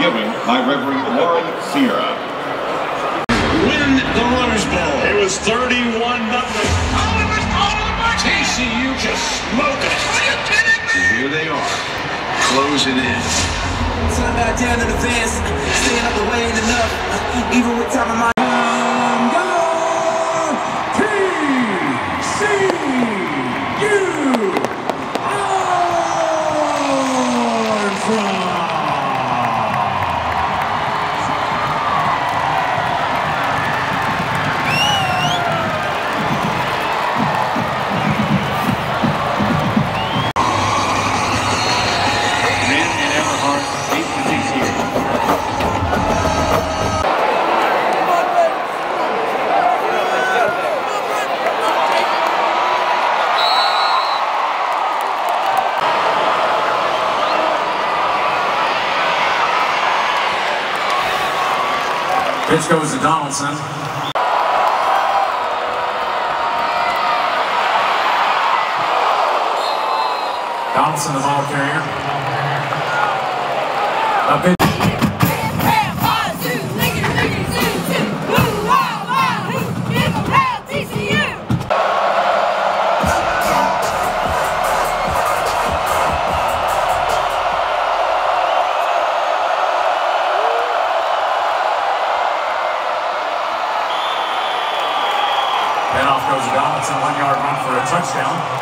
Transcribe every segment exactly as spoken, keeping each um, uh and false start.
given by Reverend Lauren Sierra. Win the Rose Bowl. It was thirty-one nothing. T C U just smoked it. Are you kidding me? And here they are, closing in. So I got down to the fence, staying up the way ain't enough, even with time in my... Pitch goes to Donaldson. Donaldson, the ball carrier. A pitch. Off goes Donaldson, one yard run for a touchdown.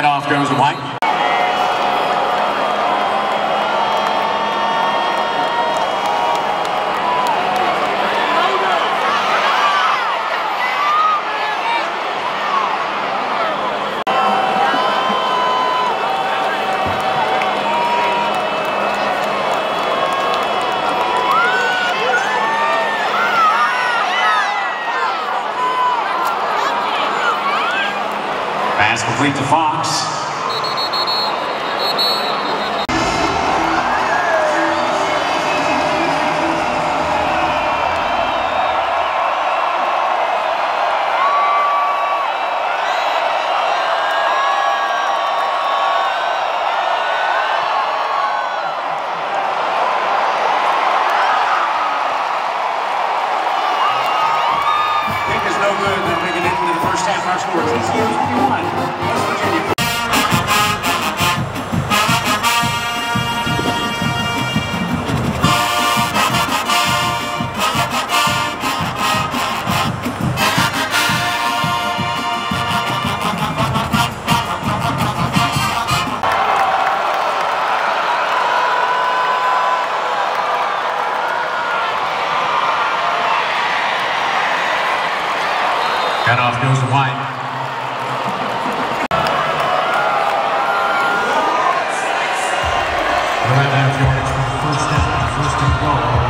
Head off goes White. Pass complete to Fox. Head off goes to White. Right now, George, first down, first and goal.